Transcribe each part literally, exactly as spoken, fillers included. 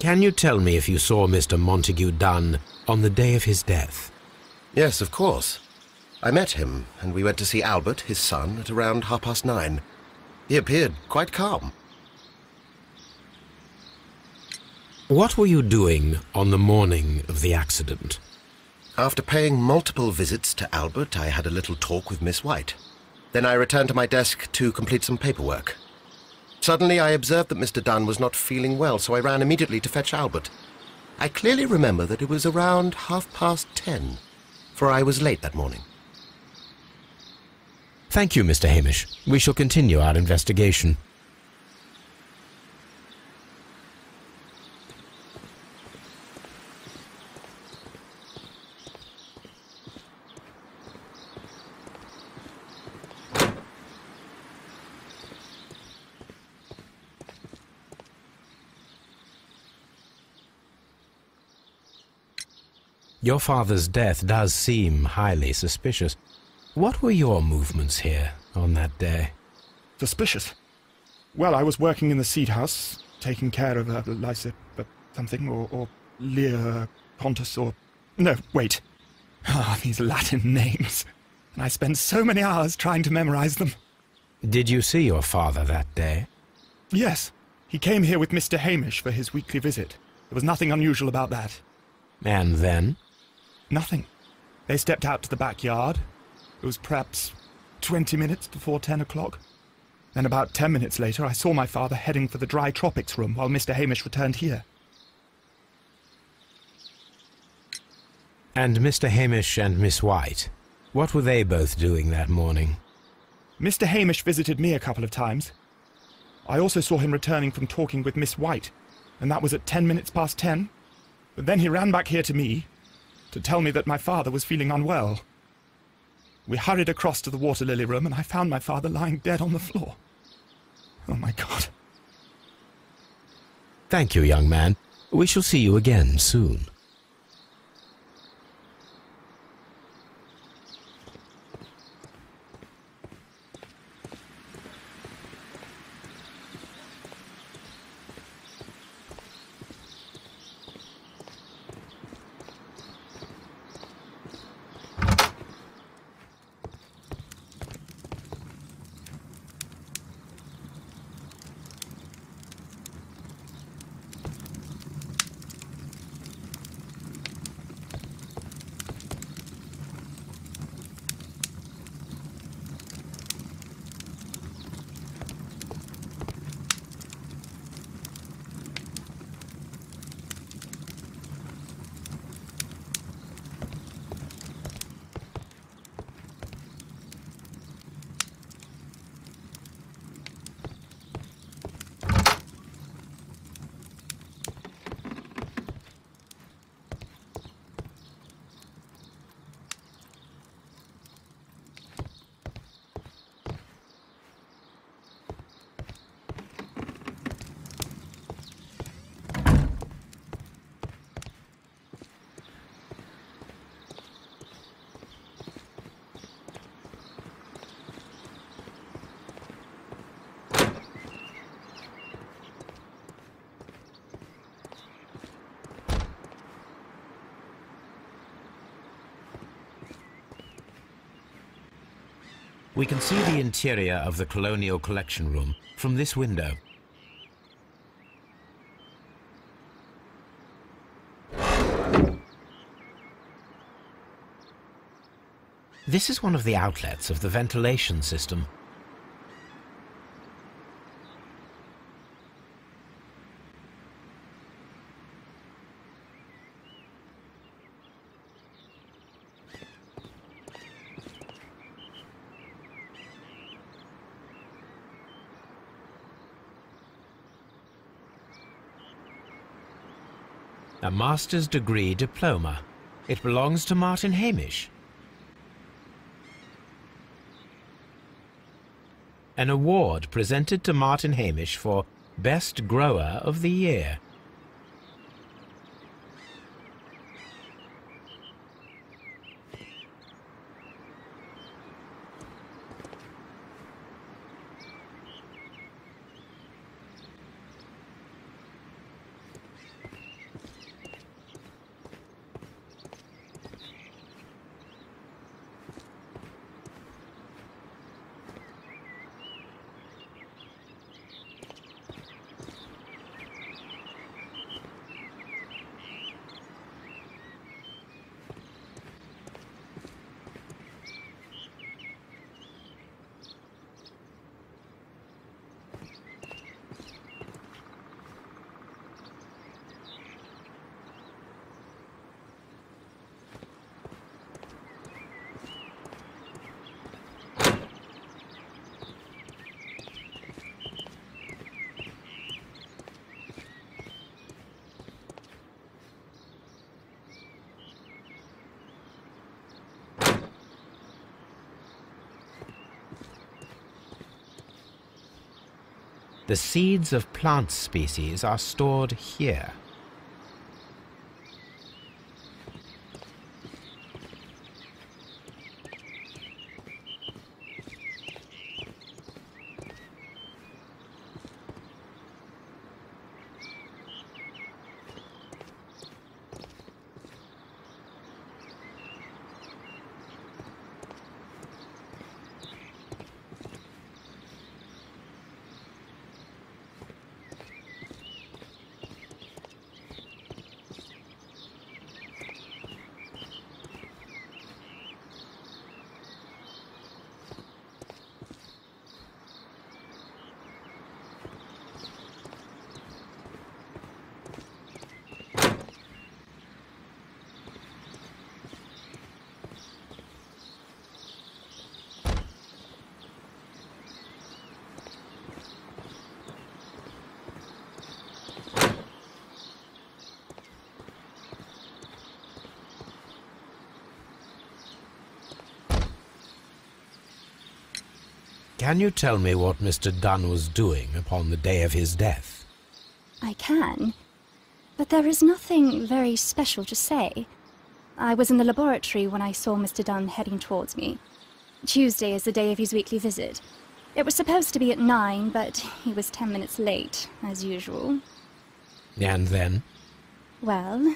Can you tell me if you saw Mister Montague Dunn on the day of his death? Yes, of course. I met him, and we went to see Albert, his son, at around half past nine. He appeared quite calm. What were you doing on the morning of the accident? After paying multiple visits to Albert, I had a little talk with Miss White. Then I returned to my desk to complete some paperwork. Suddenly, I observed that Mister Dunn was not feeling well, so I ran immediately to fetch Albert. I clearly remember that it was around half past ten, for I was late that morning. Thank you, Mister Hamish. We shall continue our investigation. Your father's death does seem highly suspicious. What were your movements here on that day? Suspicious? Well, I was working in the seed house, taking care of a lycip, something, or, or Lear, Pontus, or... No, wait. Ah, oh, these Latin names. And I spent so many hours trying to memorize them. Did you see your father that day? Yes. He came here with Mister Hamish for his weekly visit. There was nothing unusual about that. And then? Nothing. They stepped out to the backyard. It was perhaps twenty minutes before ten o'clock. Then about ten minutes later, I saw my father heading for the Dry Tropics room while Mister Hamish returned here. And Mister Hamish and Miss White, what were they both doing that morning? Mister Hamish visited me a couple of times. I also saw him returning from talking with Miss White, and that was at ten minutes past ten. But then he ran back here to me to tell me that my father was feeling unwell. We hurried across to the Water Lily room, and I found my father lying dead on the floor. Oh, my God. Thank you, young man. We shall see you again soon. We can see the interior of the Colonial Collection Room from this window. This is one of the outlets of the ventilation system. A master's degree diploma. It belongs to Martin Hamish. An award presented to Martin Hamish for Best Grower of the Year. The seeds of plant species are stored here. Can you tell me what Mister Dunn was doing upon the day of his death? I can, but there is nothing very special to say. I was in the laboratory when I saw Mister Dunn heading towards me. Tuesday is the day of his weekly visit. It was supposed to be at nine, but he was ten minutes late, as usual. And then? Well,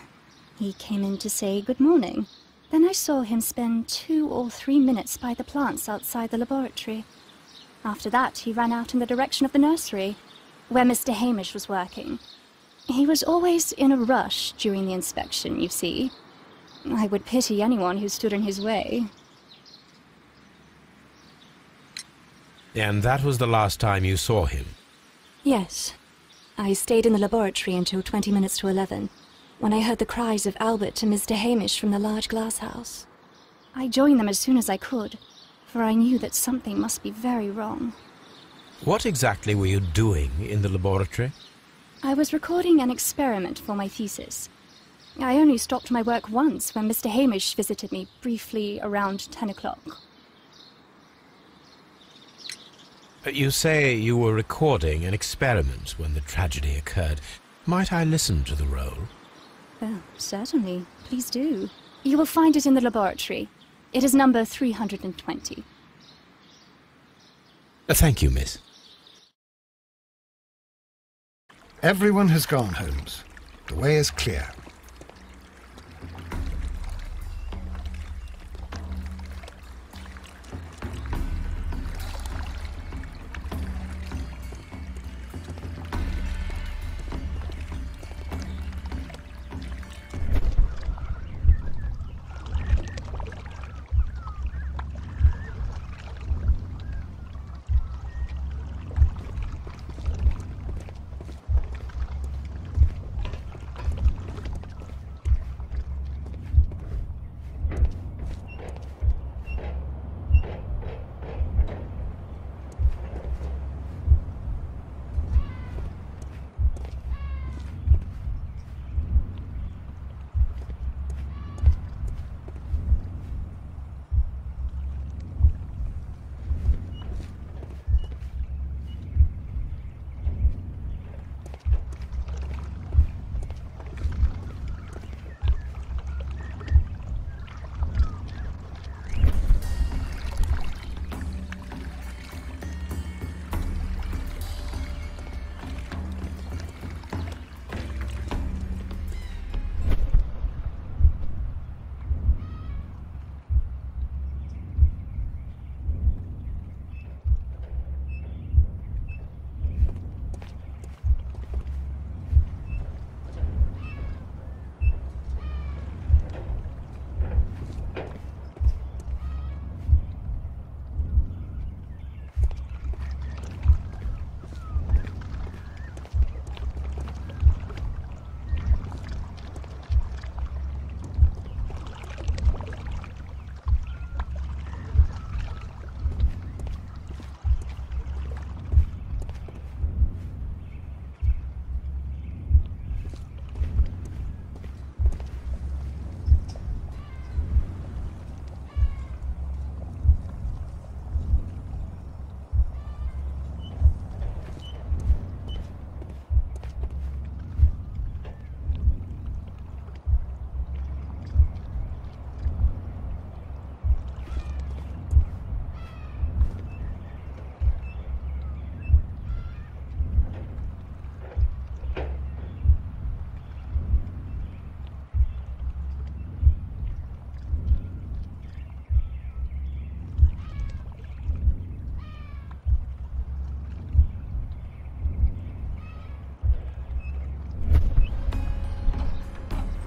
he came in to say good morning. Then I saw him spend two or three minutes by the plants outside the laboratory. After that, he ran out in the direction of the nursery, where Mister Hamish was working. He was always in a rush during the inspection, you see. I would pity anyone who stood in his way. And that was the last time you saw him? Yes. I stayed in the laboratory until twenty minutes to eleven, when I heard the cries of Albert and Mister Hamish from the large glass house. I joined them as soon as I could, for I knew that something must be very wrong. What exactly were you doing in the laboratory? I was recording an experiment for my thesis. I only stopped my work once when Mister Hamish visited me briefly around ten o'clock. You say you were recording an experiment when the tragedy occurred. Might I listen to the roll? Oh, certainly. Please do. You will find it in the laboratory. It is number three hundred twenty. Thank you, miss. Everyone has gone, Holmes. The way is clear.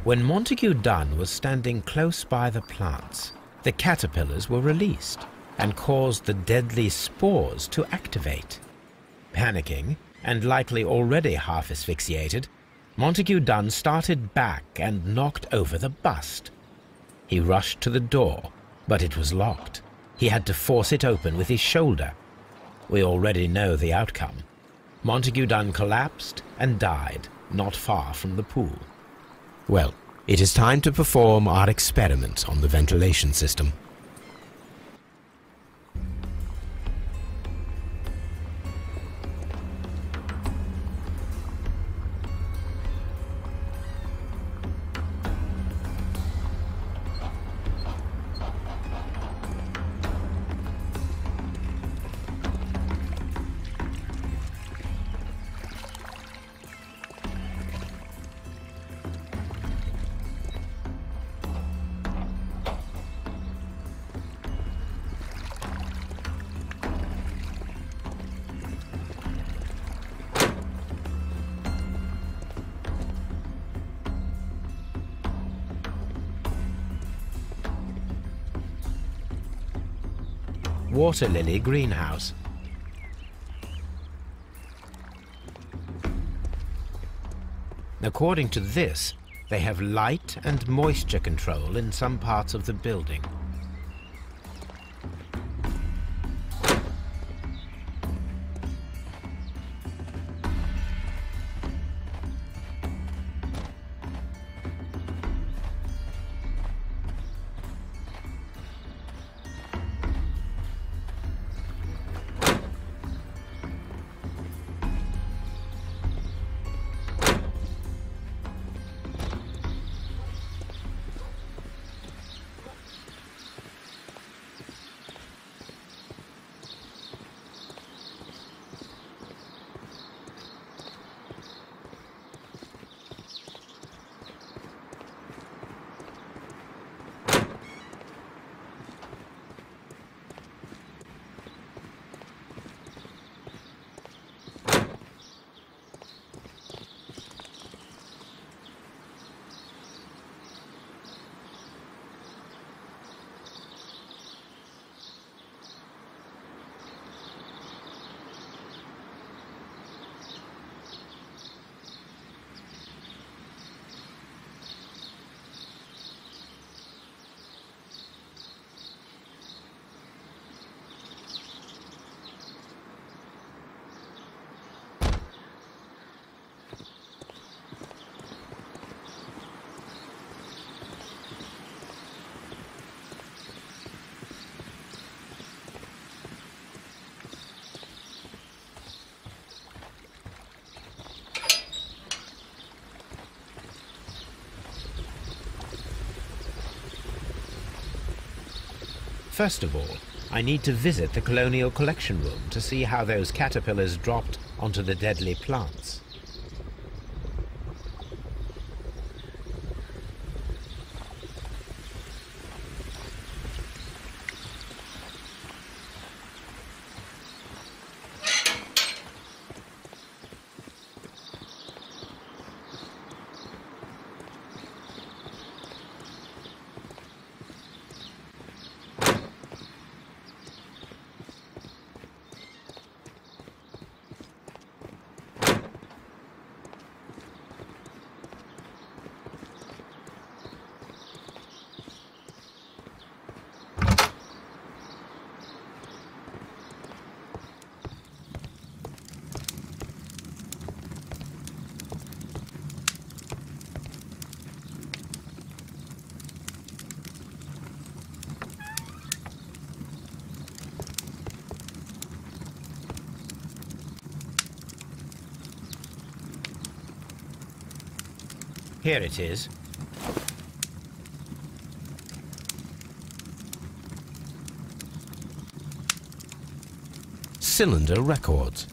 When Montague Dunn was standing close by the plants, the caterpillars were released and caused the deadly spores to activate. Panicking, and likely already half asphyxiated, Montague Dunn started back and knocked over the bust. He rushed to the door, but it was locked. He had to force it open with his shoulder. We already know the outcome. Montague Dunn collapsed and died, not far from the pool. Well, it is time to perform our experiment on the ventilation system. Water lily greenhouse. According to this, they have light and moisture control in some parts of the building. First of all, I need to visit the Colonial Collection Room to see how those caterpillars dropped onto the deadly plants. Here it is. Cylinder records.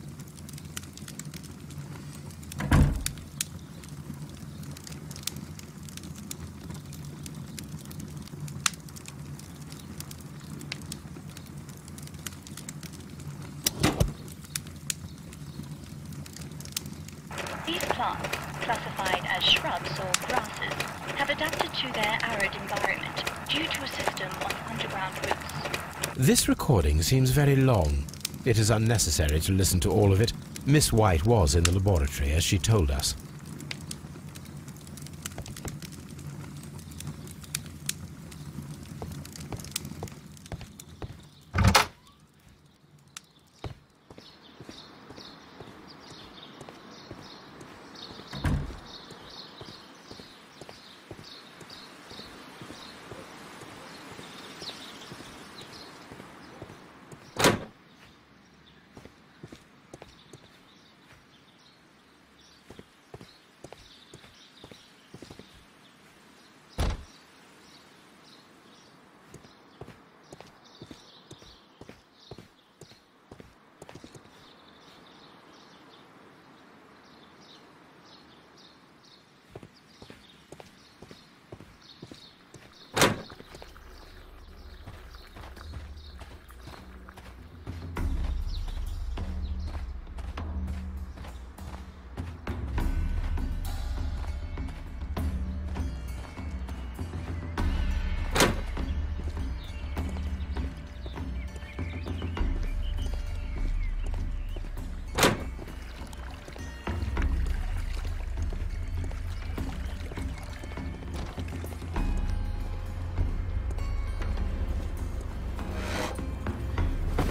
These plants, classified as shrubs or grasses, have adapted to their arid environment due to a system of underground roots. This recording seems very long. It is unnecessary to listen to all of it. Miss White was in the laboratory, as she told us.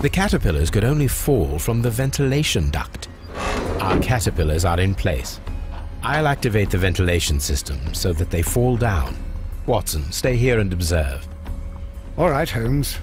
The caterpillars could only fall from the ventilation duct. Our caterpillars are in place. I'll activate the ventilation system so that they fall down. Watson, stay here and observe. All right, Holmes.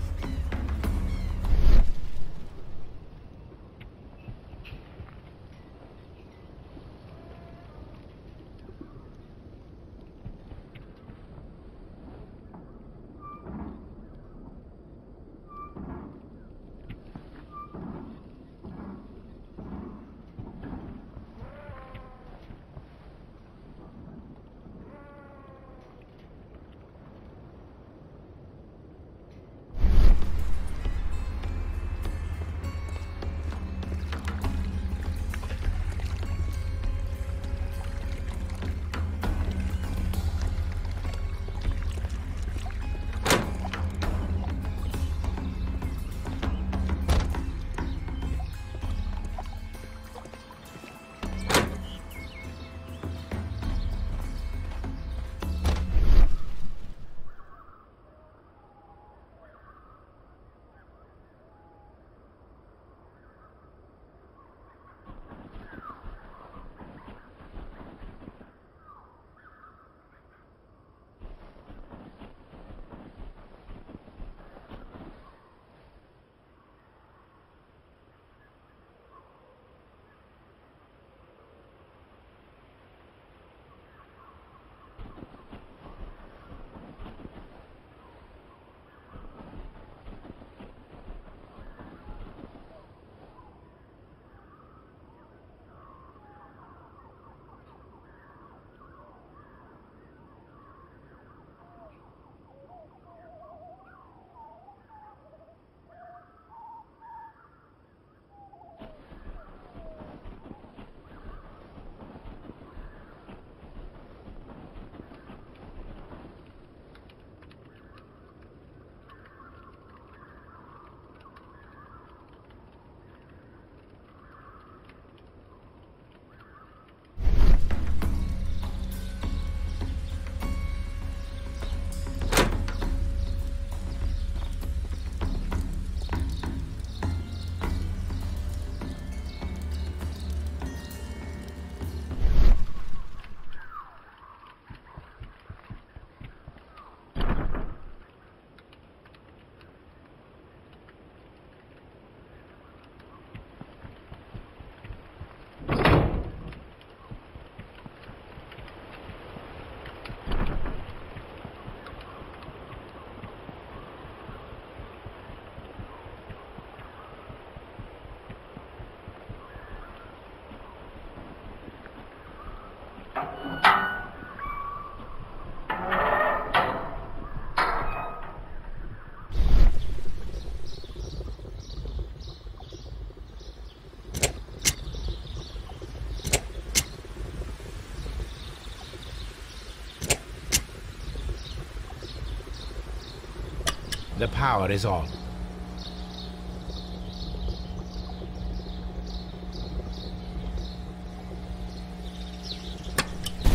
The power is on.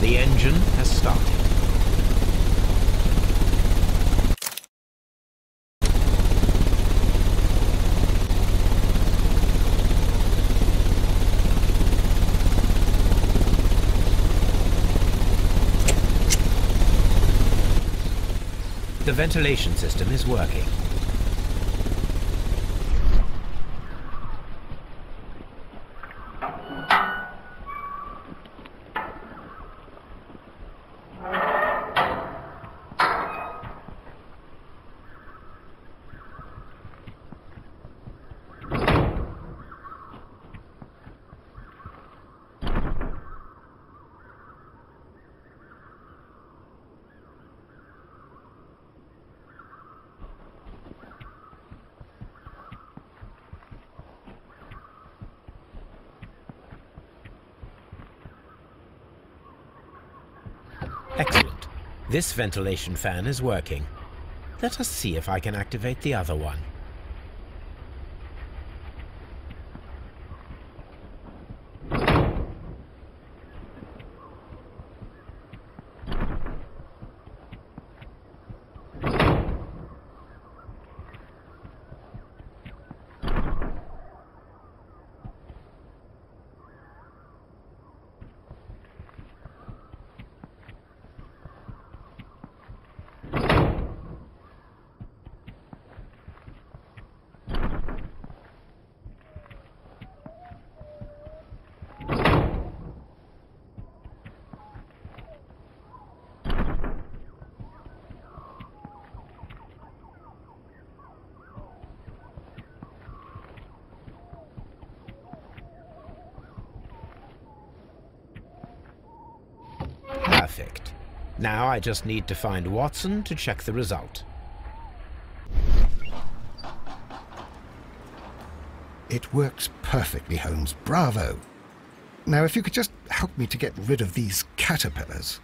The engine has started. The ventilation system is working. Excellent. This ventilation fan is working. Let us see if I can activate the other one. Perfect. Now I just need to find Watson to check the result. It works perfectly, Holmes. Bravo. Now, if you could just help me to get rid of these caterpillars.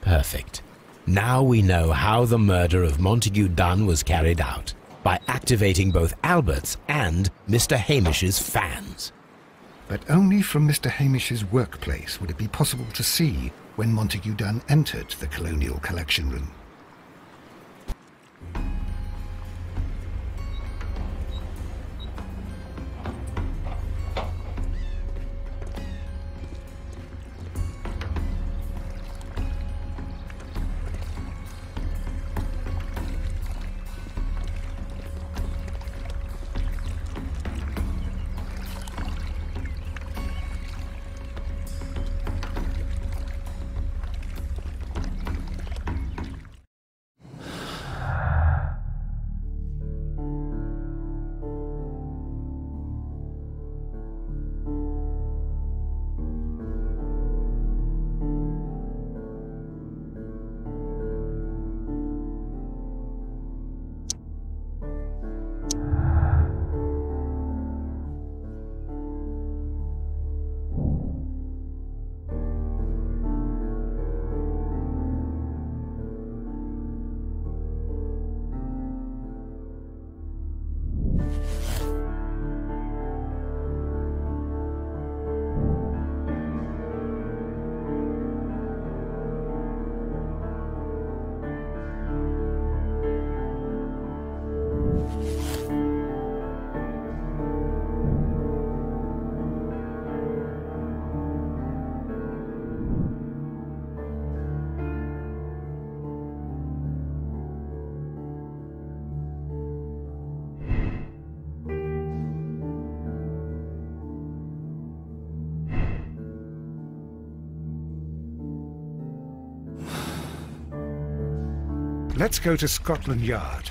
Perfect. Now we know how the murder of Montague Dunn was carried out, by activating both Albert's and Mister Hamish's fans. But only from Mister Hamish's workplace would it be possible to see when Montague Dunn entered the Colonial Collection Room. Let's go to Scotland Yard.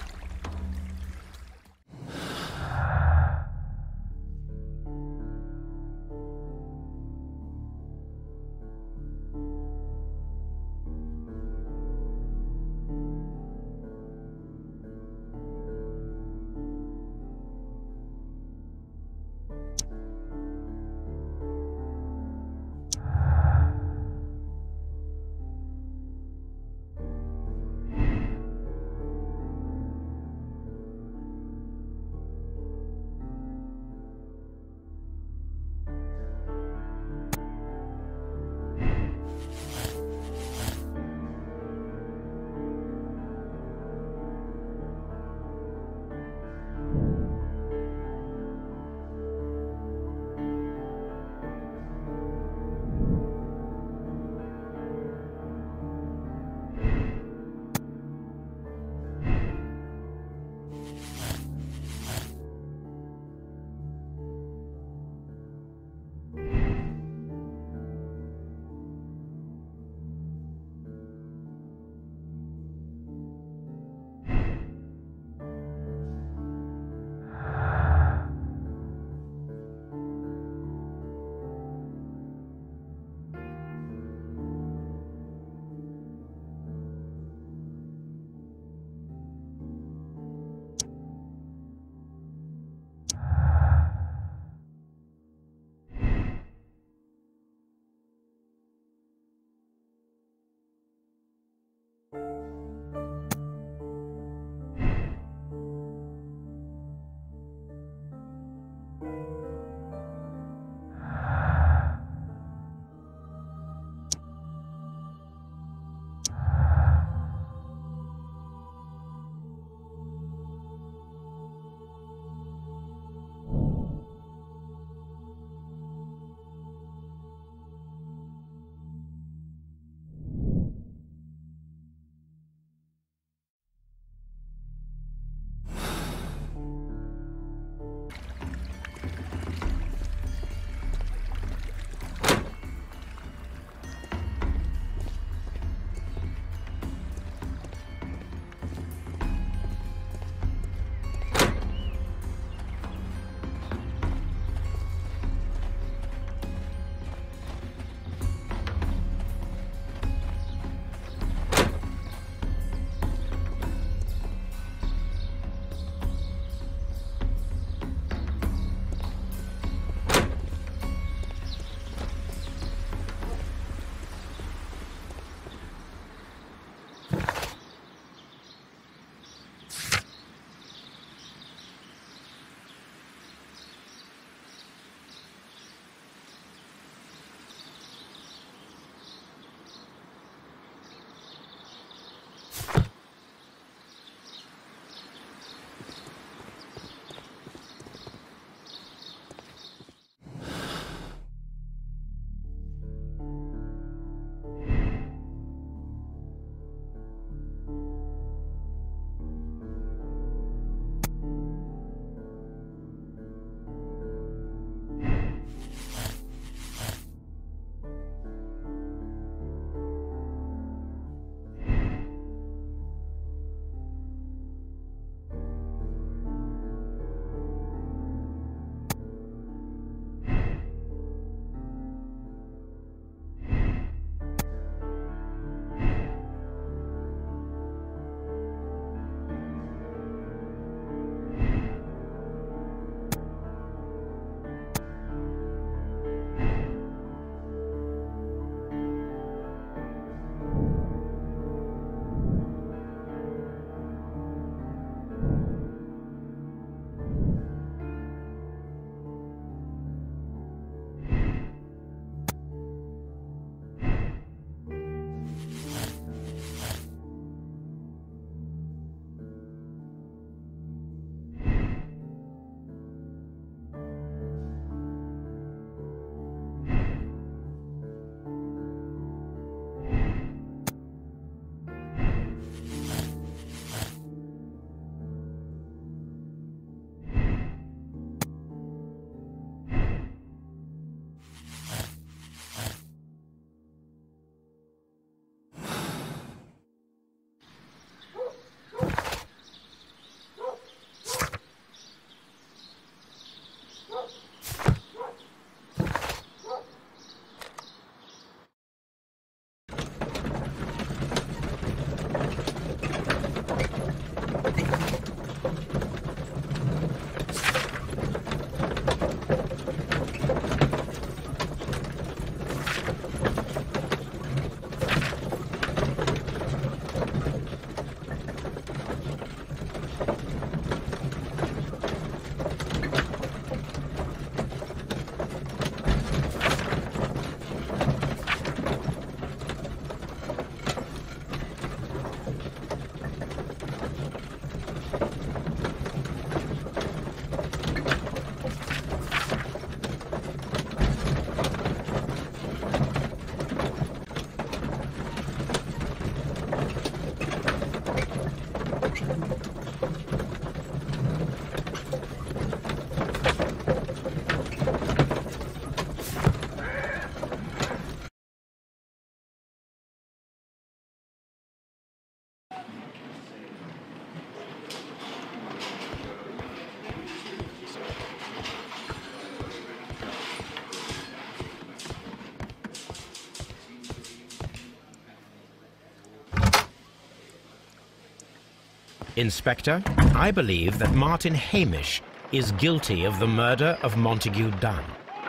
Inspector, I believe that Martin Hamish is guilty of the murder of Montague Dunn.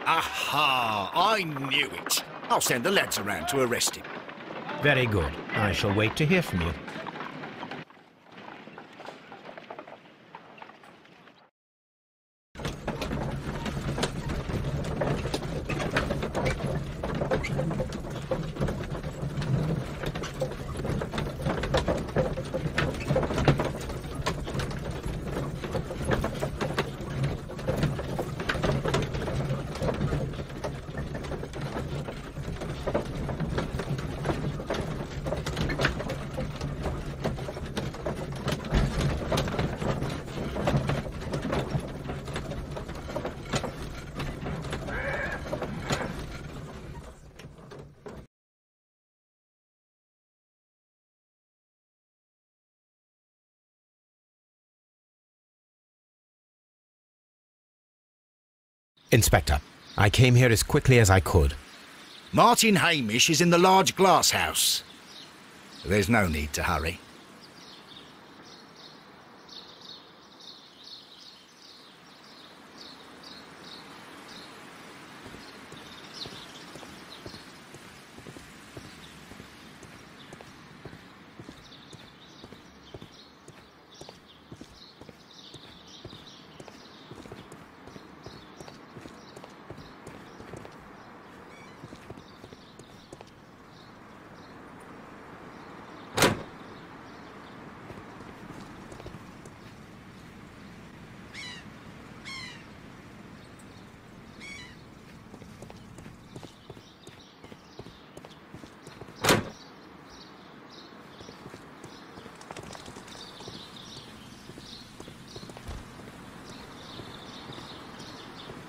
Aha! I knew it. I'll send the lads around to arrest him. Very good. I shall wait to hear from you. Inspector, I came here as quickly as I could. Martin Hamish is in the large glass house. There's no need to hurry.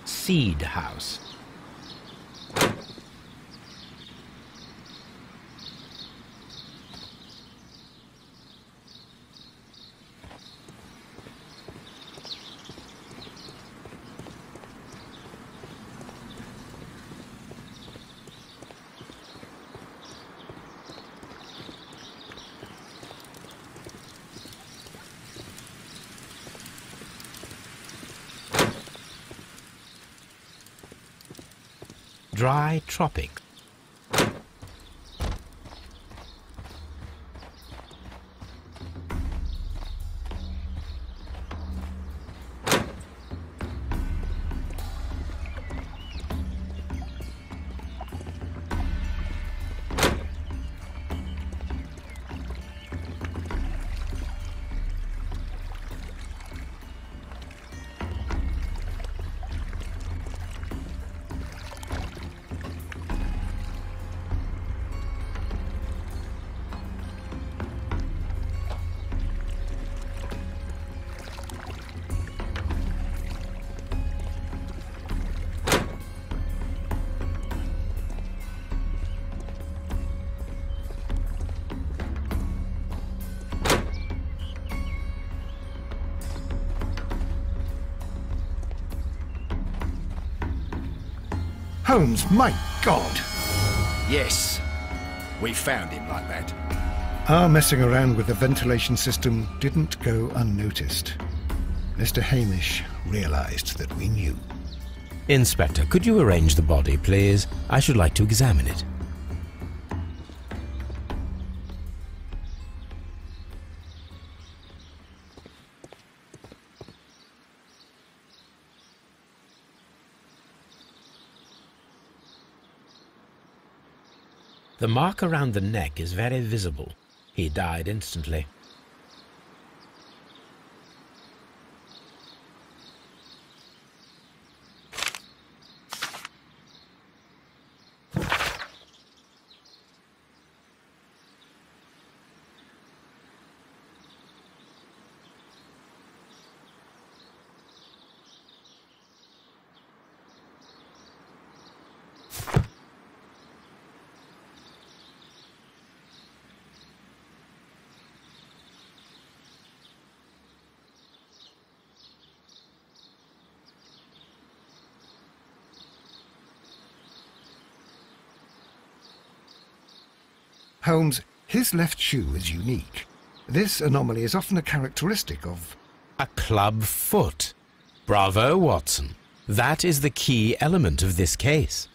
Seed house. Dry Tropics. Holmes, my God! Yes, we found him like that. Our messing around with the ventilation system didn't go unnoticed. Mister Hamish realised that we knew. Inspector, could you arrange the body, please? I should like to examine it. The mark around the neck is very visible. He died instantly. Holmes, his left shoe is unique. This anomaly is often a characteristic of... A club foot. Bravo, Watson. That is the key element of this case.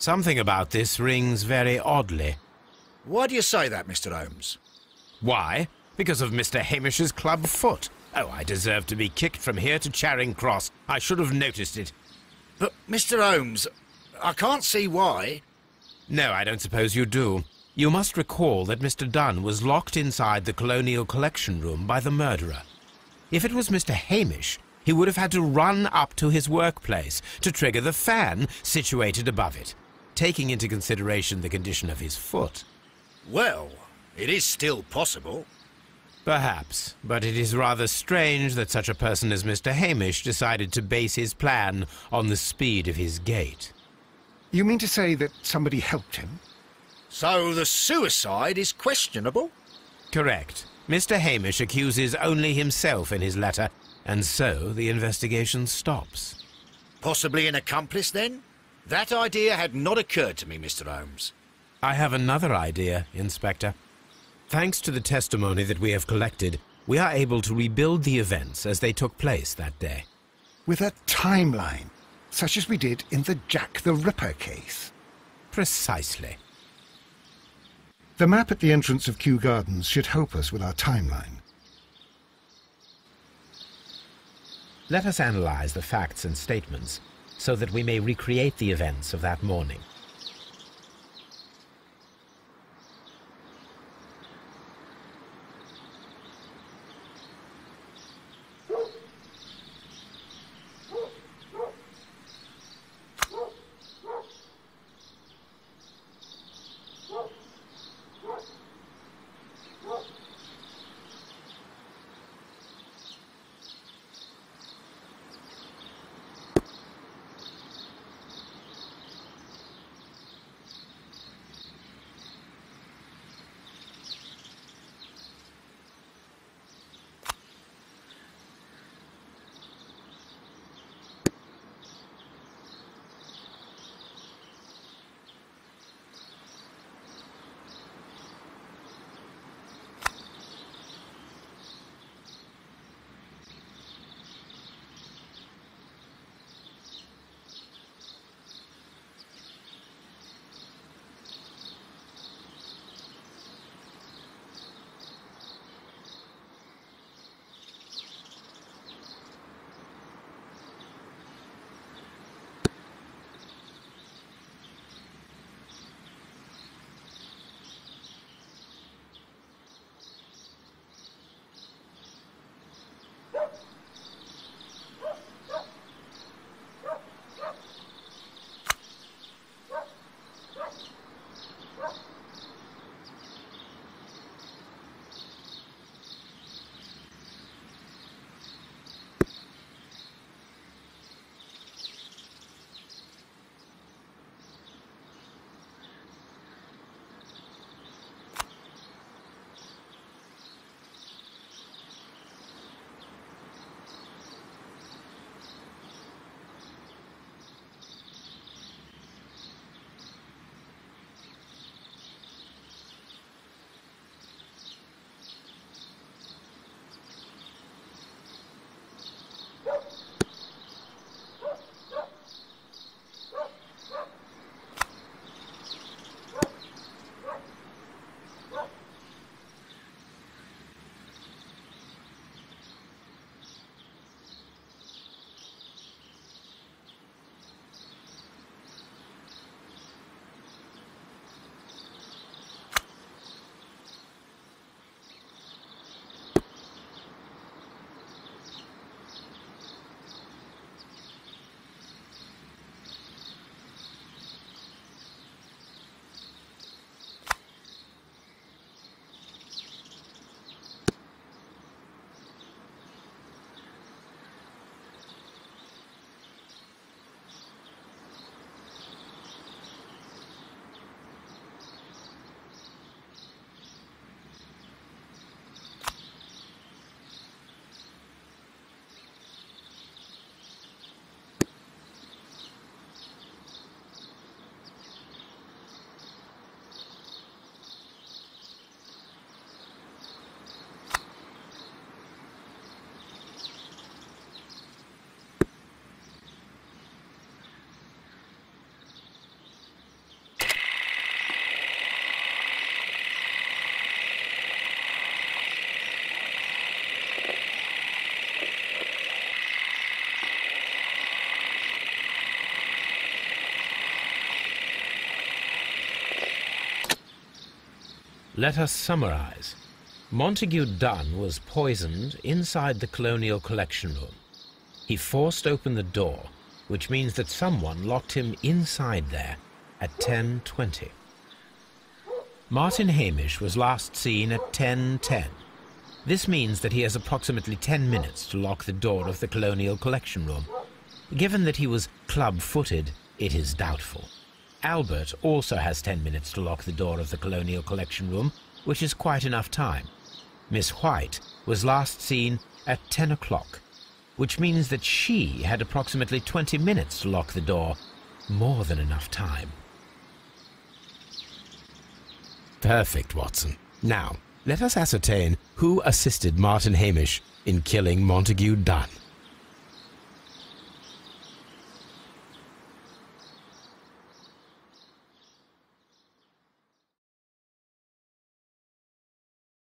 Something about this rings very oddly. Why do you say that, Mister Holmes? Why? Because of Mister Hamish's club foot. Oh, I deserve to be kicked from here to Charing Cross. I should have noticed it. But, Mister Holmes, I can't see why. No, I don't suppose you do. You must recall that Mister Dunn was locked inside the Colonial Collection Room by the murderer. If it was Mister Hamish, he would have had to run up to his workplace to trigger the fan situated above it, taking into consideration the condition of his foot. Well, it is still possible. Perhaps, but it is rather strange that such a person as Mister Hamish decided to base his plan on the speed of his gait. You mean to say that somebody helped him? So the suicide is questionable? Correct. Mister Hamish accuses only himself in his letter, and so the investigation stops. Possibly an accomplice, then? That idea had not occurred to me, Mister Holmes. I have another idea, Inspector. Thanks to the testimony that we have collected, we are able to rebuild the events as they took place that day. With a timeline, such as we did in the Jack the Ripper case. Precisely. The map at the entrance of Kew Gardens should help us with our timeline. Let us analyze the facts and statements, so that we may recreate the events of that morning. Let us summarize. Montague Dunn was poisoned inside the Colonial Collection Room. He forced open the door, which means that someone locked him inside there at ten twenty. Martin Hamish was last seen at ten ten. This means that he has approximately ten minutes to lock the door of the Colonial Collection Room. Given that he was club-footed, it is doubtful. Albert also has ten minutes to lock the door of the Colonial Collection Room, which is quite enough time. Miss White was last seen at ten o'clock, which means that she had approximately twenty minutes to lock the door, more than enough time. Perfect, Watson. Now, let us ascertain who assisted Martin Hamish in killing Montague Dunn.